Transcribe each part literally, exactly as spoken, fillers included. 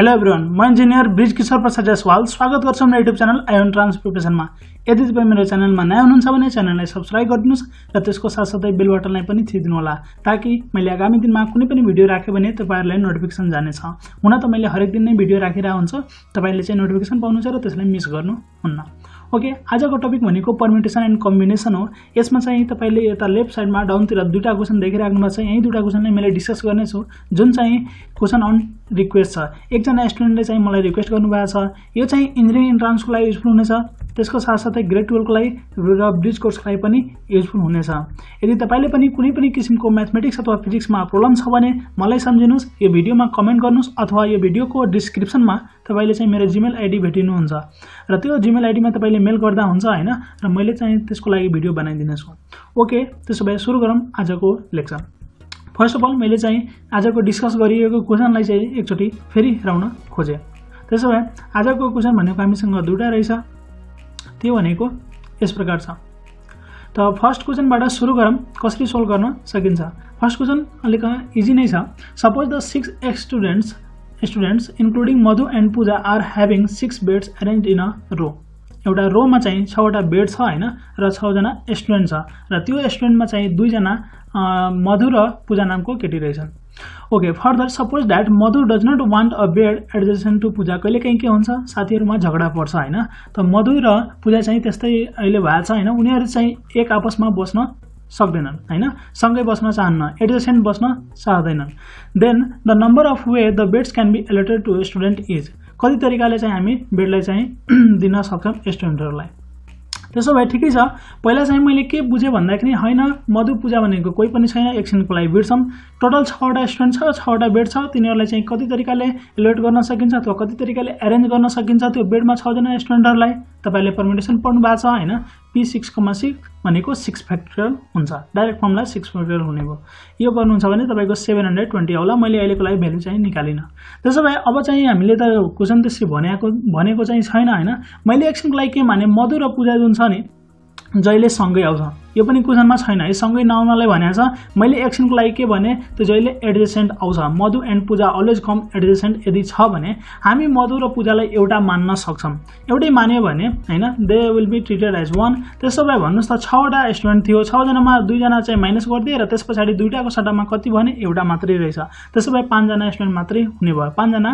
Hello everyone, मैं engineer Brij किशोर प्रसाद जायसवाल स्वागत गर्छु हाम्रो युट्युब च्यानल आयोन ट्रान्सपोर्टेशन मा। यदि तपाई मेरो च्यानलमा नयाँ हुनुहुन्छ भने च्यानललाई सब्स्क्राइब गर्दिनुस् र त्यसको साथसाथै बेल बटनलाई पनि थिच्दिनु होला, ताकि मैले आगामी दिनमा कुनै पनि भिडियो राखे भने तपाईहरुलाई नोटिफिकेसन जाने छ। हुन त मैले हरेक दिन नै भिडियो राखिरा हुन्छ, तपाईले चाहिँ नोटिफिकेसन पाउनुहुन्छ र त्यसलाई मिस गर्नुहुन्न। ओके, आजको टपिक भनेको परम्युटेसन एन्ड कम्बिनेसन हो। यसमा चाहिँ तपाईले यता लेफ्ट साइडमा डाउनतिर दुईटा क्वेशन देखिराख्नु भएको छ। यही दुईटा क्वेशनलाई मैले डिस्कस गर्ने छु, जुन चाहिँ क्वेशन अन रिक्वेस्ट छ। एकजना स्टुडेन्टले चाहिँ मलाई रिक्वेस्ट गर्नु भएको छ, यो चाहिँ इन्जिनियरिङ एन्ट्रान्सको लागि युजफुल हुनेछ, त्यसको साथसाथै ग्रेड बाह्र को लागि र ब्रिज कोर्सको लागि पनि युजफुल हुनेछ। यदि तपाईले पनि कुनै पनि किसिमको म्याथमेटिक्स अथवा फिजिक्समा प्रब्लम छ भने मलाई सम्झिनुस्, यो भिडियोमा कमेन्ट गर्नुस् अथवा यो भिडियोको डिस्क्रिप्सनमा तपाईले चाहिँ मेरो जीमेल आईडी भेटिनुहुन्छ र त्यो जीमेल आईडीमा तपाईले मेल गर्दा हुन्छ हैन, र मैले चाहिँ त्यसको लागि भिडियो बनाइदिनेछु। ओके, त्यसो भए सुरु गरौँ आजको लेक्चर। फर्स्ट अफ अल मैले चाहिँ आजको डिस्कस गरिएको क्वेशनलाई चाहिँ एकचोटी फेरि हेराउन खोजे। त्यसो भए आजको क्वेशन भनेको हामीसँग दुईटा रहेछ, त्यो भनेको यस प्रकार छ। त फर्स्ट क्वेशनबाट सुरु गरौँ, कसरी सोल्भ गर्न सकिन्छ। फर्स्ट क्वेशन अलिक इजी नै छ। Suppose the six X students students including Madhu and Pooja are having six beds arrange in a row. एउटा रोमा चाहिँ छवटा बेड छ हैन, र छ जना स्टुडेन्ट छ, र त्यो स्टुडेन्टमा चाहिँ दुई जना मधु र पूजा नामको केटी रहेछन्। Okay, further suppose that Madhu does not want a bed adjacent to Pooja. कहिलेकाहीँ के हुन्छ, साथीहरुमा झगडा पर्छ हैन, त मधु र पूजा चाहिँ त्यस्तै अहिले भएको छ हैन, उनीहरु चाहिँ एक आपसमा बस्न सक्दैनन् हैन, सँगै बस्न चाहन्न, एडजेसेंट बस्न चाहदैनन्। Then the number of way the beds can be allotted to student is. कति तरिकाले चाहिँ हामी बेडलाई चाहिँ दिन सक्छौं स्टुडेन्टहरुलाई। त्यसो भए ठिकै छ। पहिला चाहिँ मैले के बुझे भन्दाखेरि हैन, मधु पूजा भनेको कोही पनि छैन, एकछिनको लागि बिर्सम। टोटल छवटा स्टुडेन्ट छ, छवटा बेड छ, तिनीहरुलाई चाहिँ कति तरिकाले एलोट गर्न सकिन्छ अथवा कति तरिकाले अरेन्ज गर्न सकिन्छ त्यो बेडमा छ जना स्टुडेन्टहरुलाई। तपाईले परम्युटेसन पढ्नु भएको छ हैन, P सिक्स,सिक्स भनेको सिक्स फ्याक्टोरियल हुन्छ, डाइरेक्ट फर्मुला सिक्स फ्याक्टोरियल हुने हो। यो गर्नुहुन्छ भने तपाईको सेभेन हन्ड्रेड ट्वेन्टी होला। मैले अहिलेको लागि भ्यालु चाहिँ निकालिन। त्यसो भए अब चाहिँ हामीले त क्वेशन त्यसै भनेको भनेको चाहिँ छैन हैन। मैले एक्सनको लागि के माने, मधु र पूजा जुन छ नि जहिले सँगै आउँछ, यो पनि क्वेशनमा छैन है, सँगै नआउनलाई भनेको छ। मैले एक्सनको लागि के भने, त्यो जहिले एडजेसेंट आउँछ, Madhu and Pooja always come adjacent. यदि छ भने हामी मधु र पूजालाई एउटा मान्न सक्छौं, एउटै मान्यो भने हैन, they will be treated as one. त्यसो भए भन्नुस् त छवटा स्टुडेन्ट थियो, छ जनामा दुई जना चाहिँ माइनस गर्दिए र त्यसपछि दुईटाको सट्टामा कति भने एउटा मात्रै रहेछ। त्यसो भए पाँच जना स्टुडेन्ट मात्रै हुने भयो, पाँच जना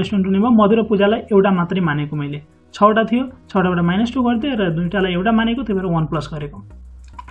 स्टुडेन्ट हुने भयो। मधु र पूजालाई एउटा मात्रै मानेको मैले, छवटा थियो, छवटाबाट माइनस टू गर्दै र दुईटालाई एउटा मानेको, त्यही भएर वन प्लस गरेको।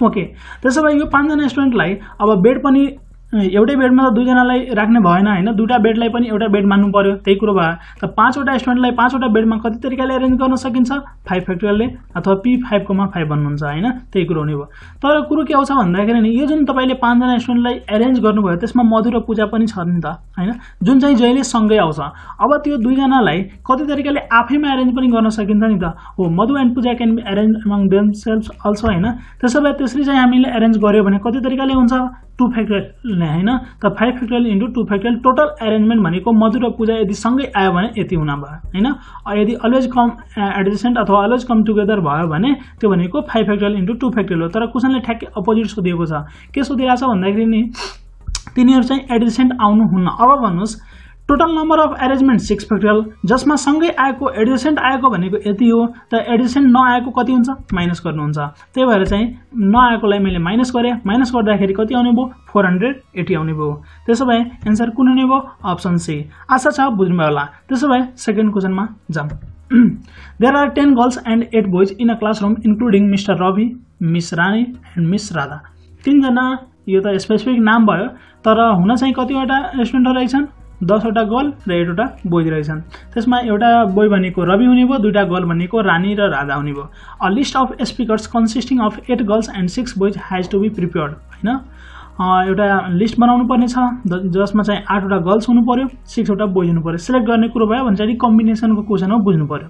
ओके, त्यसो भए यो पाँचजना स्टुडेन्टलाई अब बेड पनि एउटै बेडमा त दुईजनालाई राख्ने भएन हैन, दुईटा बेडलाई पनि एउटा बेड मान्नु पर्यो। त्यही कुरो भयो त पाँचवटा स्टुडेन्टलाई पाँचवटा बेडमा कति तरिकाले अरेन्ज गर्न सकिन्छ, फाइभ फ्याक्टोरियलले अथवा P फाइभ,फाइभ भन्नुहुन्छ हैन, त्यही कुरो हुने भयो। तर कुरो के आउँछ भन्दाखेरि नि, यो जुन तपाईले पाँचजना स्टुडेन्टलाई अरेन्ज गर्नुभयो त्यसमा मधु र पूजा पनि छ नि त हैन, जुन चाहिँ जहिले सँगै आउँछ। अब त्यो दुईजनालाई कति तरिकाले आफैमा अरेन्ज पनि गर्न सकिन्छ नि त हो, Madhu and Pooja can be arrange among themselves also हैन। त्यसो भए त्यसरी चाहिँ हामीले अरेन्ज गर्यो भने कति तरिकाले हुन्छ, टू फ्याक्टोरियल हैन, त five factorial into two factorial. Total arrangement भनेको मधु र पूजा यदि सँगै आयो भने यति हुन भयो हैन, यदि अलवेज कम एडजेसेंट अथवा अलवेज कम टुगेदर भयो भने त्यो भनेको five factorial into two factorial हो। तर क्वेशनले ठ्याक्कै अपोजिट सोधिएको छ। के सोधिरहेछ भन्दाखेरि नि, तिनीहरु चाहिँ एडजेसेंट आउनु हुन्न। अब भन्नुस् total number of arrangement six factorial, जसमा सँगै आएको एडजेसेंट आएको भनेको यति हो, त एडजेसेंट नआएको कति हुन्छ, माइनस गर्नुहुन्छ। त्यही भएर चाहिँ नआएकोलाई मैले माइनस गरे, माइनस गर्दाखेरि कति आउने भयो, फोर हन्ड्रेड एटी आउने भयो। त्यसो भए एन्सर कुन हुने भयो, अप्सन सी। आशा छ बुझ्नुभयो होला। त्यसो भए सेकेन्ड क्वेशनमा जाम। There are ten girls and eight boys in a classroom including mister Ravi, miss Rani and miss Radha. तीनजना, यो त स्पेसिफिक नाम भयो, तर हुन चाहिँ कतिवटा स्टुडेन्टहरू रहेछन्, दसवटा गर्ल र एटवटा बोय रहेछन्। त्यसमा एउटा बोय भनेको रवि हुने भयो, दुईटा गर्ल भनेको रानी र राधा हुने भयो। A list of speakers consisting of eight girls and six boys has to be prepared हैन। एउटा लिस्ट बनाउनु पर्ने छ, जसमा चाहिँ आठवटा गर्ल्स हुनु पर्यो, सिक्सवटा बोय हुनु पर्यो। सिलेक्ट गर्ने कुरो भयो भने चाहिँ कम्बिनेसनको क्वेशन हो, बुझ्नु पर्यो।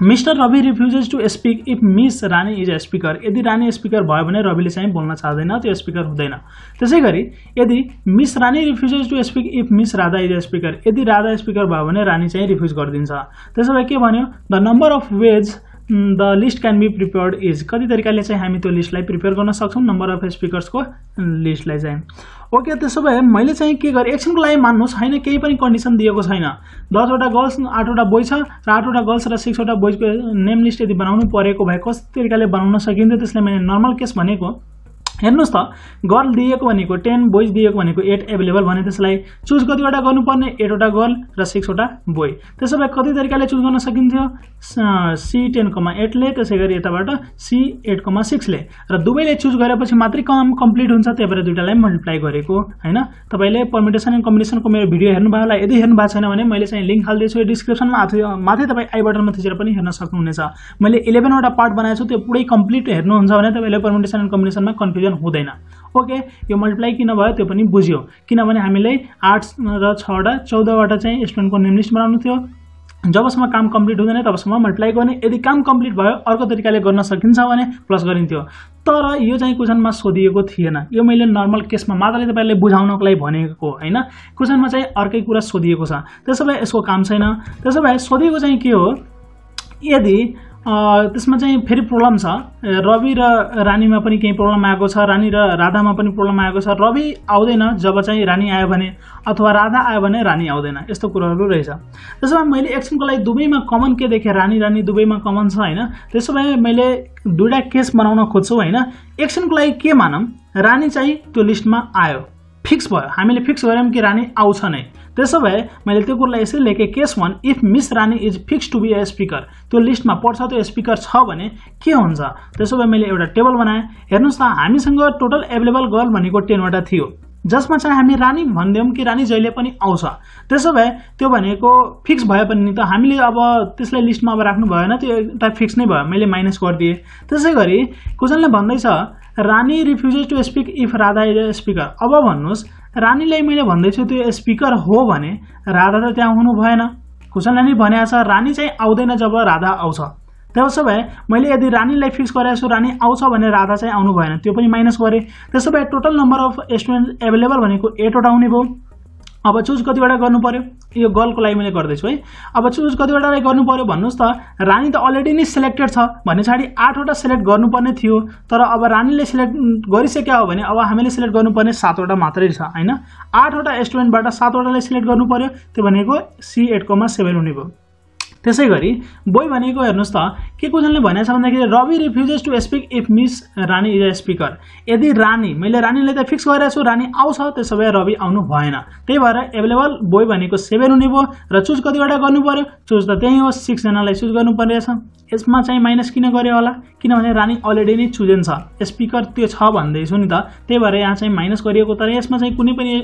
Mister Ravi refuses to speak if miss Rani is a speaker. यदि रानी स्पीकर भयो भने रविले चाहिँ बोल्न चाहदैन, त्यो स्पीकर हुँदैन। त्यसैगरी यदि miss Rani refuses to speak if miss Radha is a speaker, यदि राधा स्पीकर भयो भने रानी चाहिँ रिफ्युज गरिदिन्छ। त्यसो भए के भन्यो, the number of ways the list can be prepared is कति तरिकाले चाहिँ हामी त्यो लिस्टलाई प्रिपेयर गर्न सक्छौं नम्बर अफ स्पीकर्स को लिस्टलाई चाहिँ ओके त्यसो भए मैले चाहिँ के गरे एक्सनको लागि मान्नुस् हैन केही पनि कन्डिसन दिएको छैन दस वटा गर्ल्स आठ वटा बोय छ र आठ वटा गर्ल्स र छ वटा बोय को नेम लिस्ट यदि बनाउनु परेको भए कस्तो तरिकाले बनाउन सकिन्थ्यो त्यसले मैले नर्मल केस भनेको हेर्नुस् त गर्ल दिएको भनेको दस बॉयज दिएको भनेको आठ अवेलेबल भने त्यसलाई चुज कति वटा गर्नु पर्ने आठ वटा गर्ल र छ वटा बॉय त्यसो भए कति तरिकाले चुज गर्न सकिन्थ्यो C टेन,एट ले त्यसैगरी यताबाट C एट,सिक्स ले र दुवैले चुज गरेपछि मात्रै काम कम्प्लिट हुन्छ त्यसैले दुईटालाई मल्टिप्लाई गरेको हैन तपाईले परम्युटेसन एन्ड कम्बिनेसन को मेरो भिडियो हेर्नु भयो होला यदि हेर्नु भएको छैन भने मैले चाहिँ लिंक हाल्दै छु डिस्क्रिप्सनमा अथवा माथि तपाई आई बटनमा थिचेर पनि हेर्न सक्नुहुनेछ मैले एघार वटा पार्ट बनाएको छु त्यो पुरै कम्प्लिट हेर्नुहुन्छ भने तपाईले परम्युटेसन एन्ड कम्बिनेसनमा कन्फ्युज हुँदैन ओके यो मल्टिप्लाई किन भयो त्यो पनि बुझ्यो किनभने हामीले आठ र छ वटा चौध वटा चाहिँ स्टुडेन्ट को नेम लिस्ट बनाउनु थियो जबसम्म काम कम्प्लिट हुँदैन तबसम्म मल्टिप्लाई गर्ने यदि काम कम्प्लिट भयो अर्को तरिकाले गर्न सकिन्छ भने प्लस गरिन्थ्यो तर यो चाहिँ क्वेशनमा सोधिएको थिएन यो मैले नर्मल केसमा मात्रले तपाईलाई बुझाउनको लागि भनेको हैन क्वेशनमा चाहिँ अर्कै कुरा सोधिएको छ त्यसैले यसको काम छैन त्यसैले सोधिएको चाहिँ के हो यदि त्यसमा चाहिँ फेरि प्रब्लम छ रवि र रानीमा पनि केही प्रब्लम आएको छ रानी र राधामा पनि प्रब्लम आएको छ रवि आउँदैन जब चाहिँ रानी आयो भने अथवा राधा आयो भने रानी आउँदैन यस्तो कुराहरु रहेछ त्यसैले मैले एक्सनको लागि दुबईमा कमन के देखे रानी रानी दुबईमा कमन छ हैन त्यसैले मैले दुईटा केस बनाउन खोज्छु हैन एक्सनको लागि के मानम रानी चाहिँ त्यो लिस्टमा आयो फिक्स भयो हामीले फिक्स गर्यौं कि रानी आउँछ नै त्यसैले मैले त्यो कुरालाई यसरी लेखे case one if miss Rani is fixed to be a speaker त्यो लिस्टमा पर्छ त्यो स्पीकर छ भने के हुन्छ त्यसैले मैले एउटा टेबल बनाए हेर्नुस् न हामीसँग टोटल अवेलेबल गर्ल भनेको दस वटा थियो जसमा चाहिँ हामी रानी भन्दैम कि रानी जहिले पनि आउँछ त्यसैले त्यो भनेको फिक्स भयो पनि त हामीले अब त्यसलाई लिस्टमा अब राख्नु भएन त्यो एउटा फिक्स नै भयो मैले माइनस गर्दिए त्यसैगरी क्वेशनले भन्दै छ Rani refuses to speak if Radha is a speaker अब भन्नुस् रानीलाई मैले भन्दै छु त्यो स्पीकर हो भने राधा त त्यहाँ हुनु भएन क्वेशनले नै भनेको छ रानी चाहिँ आउँदैन जब राधा आउँछ त्यसो भए मैले यदि रानीलाई फिक्स गरेछु रानी आउँछ भने राधा चाहिँ आउनु भएन त्यो पनि माइनस गरे त्यसो भए total number of student available भनेको आठ वटा हुने भयो अब चुज कतिवटा गर्नु पर्यो यो गर्लको लागि मैले गर्दै छु है अब चुज कतिवटालाई गर्नु पर्यो भन्नुस् त रानी त अलरेडी नै सिलेक्टेड छ भनेछाडी आठ वटा सिलेक्ट गर्नुपर्ने थियो तर अब रानीले सिलेक्ट गरिसक्या हो भने अब हामीले सिलेक्ट गर्नुपर्ने सात वटा मात्रै छ हैन आठ वटा स्टुडेन्टबाट सात वटालाई सिलेक्ट गर्नु पर्यो त्यो भनेको C एट,सेभेन हुने भयो त्यसैगरी बॉय भनेको हेर्नुस् त के क्वेशनले भनेछ भन्दाखेरि Ravi refuses to speak if miss Rani is a speaker यदि रानी मैले रानीलाई त फिक्स गरेको छु रानी आउँछ त्यसैले रवि आउनु भएन त्यही भएर अवेलेबल बॉय भनेको सात हुने भयो र चुज कतिवटा गर्नु पर्यो चुज त त्यही हो छ जनालाई चुज गर्नु पर्नेछ यसमा चाहिँ माइनस किन गरे होला किनभने रानी अलरेडी नै चुजेन छ स्पीकर त्यो छ भन्दै छु नि त त्यही भएर यहाँ चाहिँ माइनस गरिएको तर यसमा चाहिँ कुनै पनि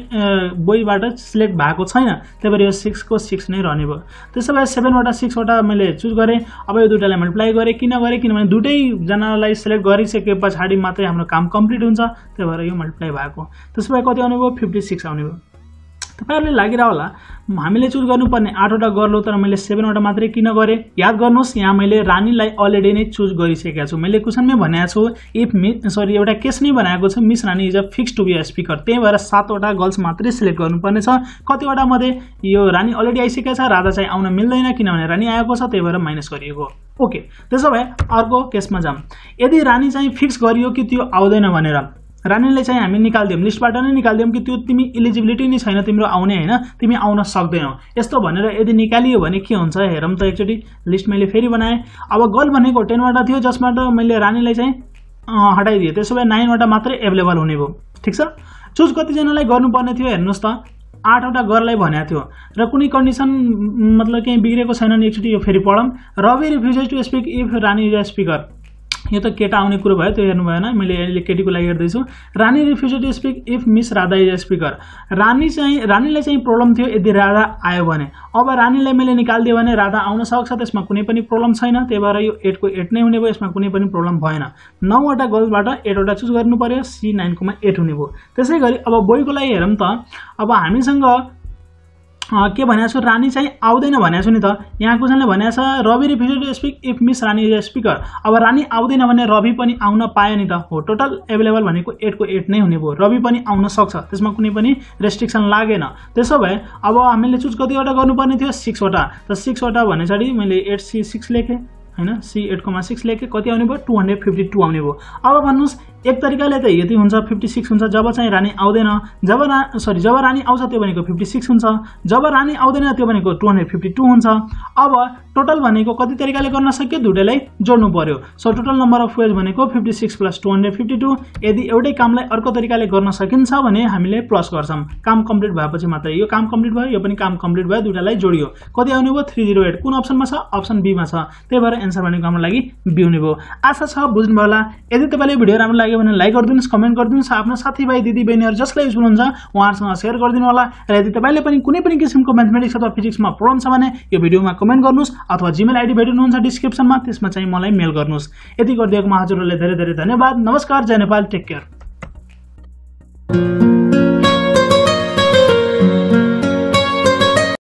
बॉयबाट सिलेक्ट भएको छैन त्यही भएर यो छ को छ नै रहने भयो त्यसैले सात वटा छ वटा मैले चुज गरे अब यो दुईटालाई मल्टिप्लाई गरे किन गरे किनभने दुईटै जनालाई सिलेक्ट गरिसकेपछि मात्रै हाम्रो काम कम्प्लिट हुन्छ त्यही भएर यो मल्टिप्लाई भएको त्यसैले कति आउने भयो छप्पन्न आउने भयो तपाईहरुले लागिरहा होला हामीले चुज गर्नुपर्ने आठ वटा गर्लो तर मैले सात वटा मात्रै किन गरे याद गर्नुस् यहाँ मैले रानीलाई अलरेडी नै चुज गरिसकेका छु मैले क्वेशनमै भनेको छु इफ मिस सरी एउटा केस नै बनाएको छु miss Rani is a fixed to be a speaker त्यही भएर सात वटा गर्ल्स मात्रै सिलेक्ट गर्नुपर्ने छ कतिवटा मध्ये यो रानी अलरेडी आइसकेका छ राधा चाहिँ आउन मिल्दैन किनभने रानी आएको छ त्यही भएर माइनस गरिएको ओके त्यसैले अर्को केसमा जाम यदि रानी चाहिँ फिक्स गरियो कि त्यो आउँदैन भनेर रानीले चाहिँ हामी निकाल्दियौ लिस्टबाट नै निकाल्दियौ कि त्यो तिमी एलिजिबिलिटी नै छैन तिम्रो आउने हैन तिमी आउन सक्दैनौ यस्तो भनेर यदि निकालियो भने के हुन्छ हेरौं त एकचोटी लिस्ट मैले फेरि बनाए अब गर्ल भनेको दस वटा थियो जसबाट मैले रानीलाई चाहिँ हटाइदिए त्यसैले नौ वटा मात्रै अवेलेबल हुने भयो ठीक छ चुज कति जनालाई गर्नु पर्ने थियो हेर्नुस् त आठ वटा गर्ललाई भनेको थियो र कुनै कन्डिसन मतलब के बिग्रेको छैन नि एकचोटी यो फेरि पढम Ravi refuses to speak if Rani is a speaker यो त केटा आउने कुरा भयो त्यो हेर्नु भएन मैले अहिले केटीको लागि हेर्दै छु Rani refuses to speak if miss Radha is a speaker Rani चाहिँ रानीलाई चाहिँ प्रब्लम थियो यदि राधा आयो भने अब रानीलाई मैले निकाल्दिए भने राधा आउन सक्छ त्यसमा कुनै पनि प्रब्लम छैन त्यही भएर यो आठ को आठ नै हुने भयो यसमा कुनै पनि प्रब्लम भएन नौ वटा गर्ल्सबाट आठ वटा चुज गर्नु पर्यो C नाइन,एट हुने भयो त्यसैगरी अब बॉयको लागि हेरौं त अब हामीसँग के भनेको छु रानी चाहिँ आउँदैन भनेको छु नि त यहाँ क्वेशनले भनेको छ Ravi refuses to speak if miss Rani is a speaker अब रानी आउँदैन भने रवि पनि आउन पायो नि त हो टोटल अवेलेबल भनेको आठ को आठ नै हुने भयो रवि पनि आउन सक्छ त्यसमा कुनै पनि रेस्ट्रिक्सन लागेन त्यसैले अब हामीले चुज कतिवटा गर्नुपर्ने थियो छ वटा त छ वटा भनेछडी मैले आठ C सिक्स लेखे है ना सी एट कमा सिक्स लेके कति आने भाई टू हंड्रेड फिफ्टी टू आने भो। अब भन्न एक तरीकाले त यति हुन्छ फिफ्टी सिक्स हुन्छ। जब चाहिँ रानी आउँदैन, जब रा सरी जब रानी आउँछ त्यो भनेको फिफ्टी सिक्स हुन्छ, जब रानी आउँदैन त्यो भनेको टू हंड्रेड फिफ्टी टू हुन्छ। अब टोटल भनेको कति तरिकाले गर्न सकियो दुईलाई जोड्नु पर्यो। So total number of ways भनेको fifty six plus two hundred fifty two. यदि एउटै कामलाई अर्को तरिकाले गर्न सकिन्छ भने हामीले प्लस गर्छौं। काम कम्प्लिट भएपछि मात्र यो काम कम्प्लिट भयो, यो पनि काम कम्प्लिट भयो, दुईलाई जोडियो। कति आउने भयो थ्री जीरो एट। कुन अप्सनमा छ? अप्सन बी मा छ। त्यही भएर एन्सर भनेको हाम्रो लागि बी हुने भयो। आशा छ बुझ्नु होला। यदि तपाईलाई भिडियो राम्रो लाग्यो भने लाइक गर्दिनुस्, कमेन्ट गर्दिनुस्, आफ्नो साथीभाइ दिदीबहिनीहरु जसले युज हुनुहुन्छ उहाँहरुसँग शेयर गर्दिनु होला। र यदि तपाईले पनि कुनै पनि किसिमको म्याथमेटिक्स अथवा फिजिक्समा प्रब्लम छ भने यो भिडियोमा कमेन्ट गर्नुस् अथवा जीमेल आईडी भेट्नुहुन्छ डिस्क्रिप्सनमा, त्यसमा चाहिँ मलाई मेल गर्नुस्। यति गर्दिएकोमा हजुरहरुलाई धेरै धेरै धन्यवाद। नमस्कार। जय नेपाल। Take care.